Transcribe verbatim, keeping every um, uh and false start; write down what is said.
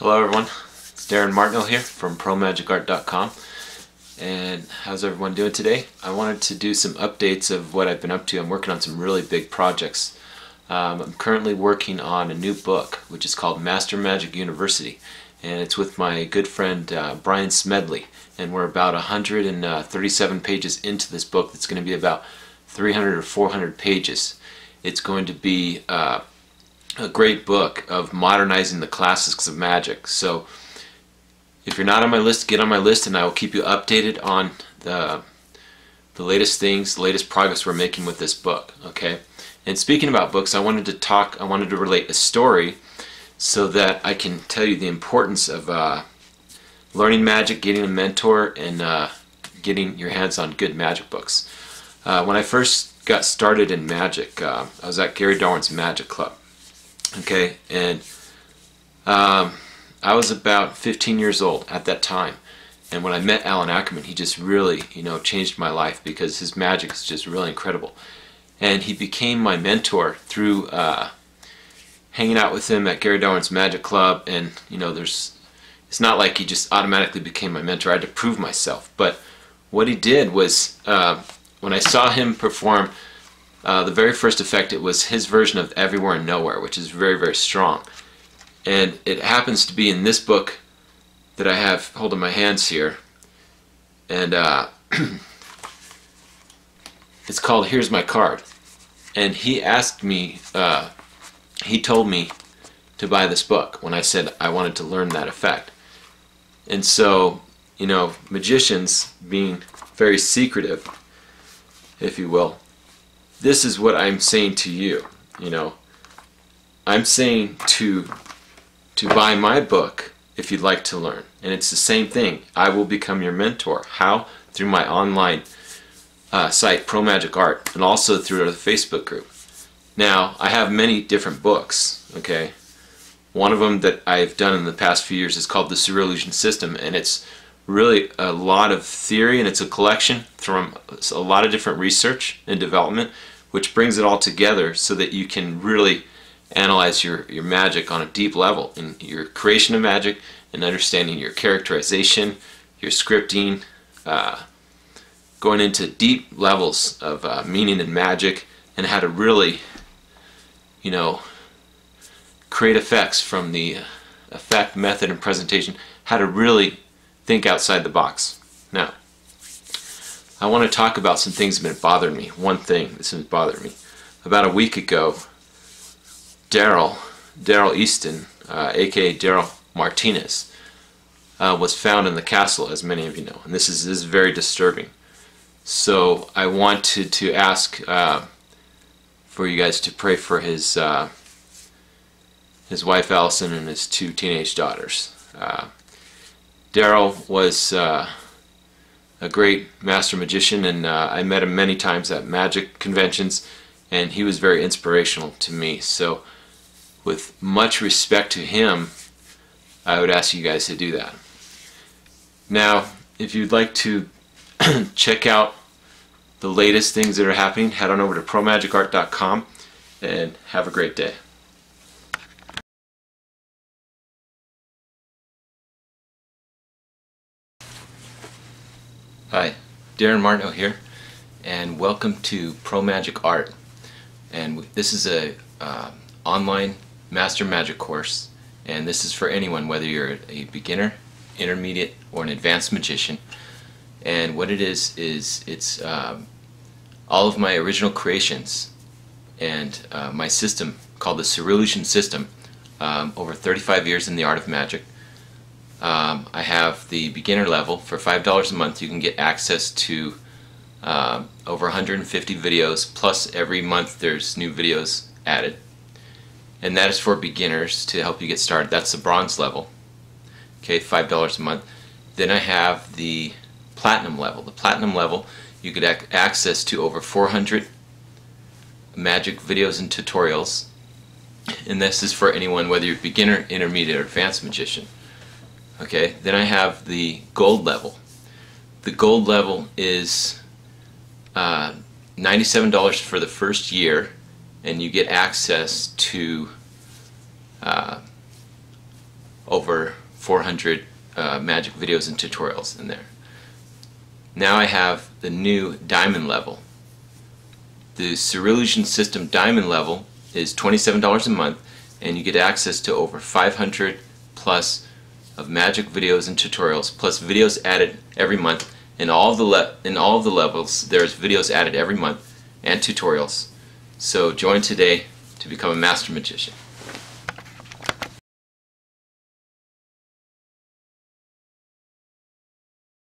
Hello everyone, it's Darin Martineau here from pro magic art dot com, and how's everyone doing today? I wanted to do some updates of what I've been up to. I'm working on some really big projects. Um, I'm currently working on a new book which is called Master Magic University, and it's with my good friend uh, Brian Smedley, and we're about one hundred thirty-seven pages into this book that's going to be about three hundred or four hundred pages. It's going to be uh, a great book of modernizing the classics of magic. So if you're not on my list, get on my list, and I will keep you updated on the the latest things, the latest progress we're making with this book. Okay. And speaking about books, I wanted to talk, I wanted to relate a story so that I can tell you the importance of uh, learning magic, getting a mentor, and uh, getting your hands on good magic books. Uh, when I first got started in magic, uh, I was at Gary Darwin's Magic Club. Okay, and um, I was about fifteen years old at that time, and when I met Alan Ackerman, he just really, you know, changed my life because his magic is just really incredible. And he became my mentor through uh, hanging out with him at Gary Darwin's Magic Club, and, you know, there's, it's not like he just automatically became my mentor. I had to prove myself, but what he did was, uh, when I saw him perform, Uh, the very first effect, it was his version of Everywhere and Nowhere, which is very, very strong. And it happens to be in this book that I have holding my hands here. And uh, it's called Here's My Card. And he asked me, uh, he told me to buy this book when I said I wanted to learn that effect. And so, you know, magicians being very secretive, if you will, this is what I'm saying to you. You know, I'm saying to to buy my book if you'd like to learn, and it's the same thing. I will become your mentor. How? Through my online uh, site, ProMagic Art, and also through the Facebook group. Now, I have many different books. Okay, one of them that I've done in the past few years is called The Surrealusion System, and it's really a lot of theory, and it's a collection from a lot of different research and development, which brings it all together so that you can really analyze your, your magic on a deep level in your creation of magic and understanding your characterization, your scripting, uh, going into deep levels of uh, meaning and magic, and how to really, you know, create effects from the effect, method, and presentation, how to really think outside the box. Now, I want to talk about some things that have been bothering me. One thing that's been bothering me. About a week ago, Daryl, Daryl Easton, uh, aka Daryl Martinez, uh, was found in the castle, as many of you know, and this is, this is very disturbing. So I wanted to ask uh, for you guys to pray for his uh, his wife Allison and his two teenage daughters. Uh, Daryl was uh, a great master magician, and uh, I met him many times at magic conventions, and he was very inspirational to me. So with much respect to him, I would ask you guys to do that. Now, if you'd like to check out the latest things that are happening, head on over to pro magic art dot com, and have a great day. Hi, Darin Martineau here, and welcome to ProMagic Art. And this is a uh, online master magic course, and this is for anyone, whether you're a beginner, intermediate, or an advanced magician. And what it is is it's um, all of my original creations and uh, my system called the Surrealusion System. Um, over thirty-five years in the art of magic. Um, I have the beginner level. For five dollars a month, you can get access to uh, over one hundred fifty videos, plus every month there's new videos added. And that is for beginners to help you get started. That's the bronze level. Okay, five dollars a month. Then I have the platinum level. The platinum level, you get ac access to over four hundred magic videos and tutorials. And this is for anyone, whether you're a beginner, intermediate, or advanced magician. Okay, then I have the gold level. The gold level is uh, ninety-seven dollars for the first year, and you get access to uh, over four hundred uh, magic videos and tutorials in there. Now I have the new diamond level. The Surrealusion System diamond level is twenty-seven dollars a month, and you get access to over five hundred plus of magic videos and tutorials, plus videos added every month. In all of the le in all of the levels, there's videos added every month and tutorials. So join today to become a master magician.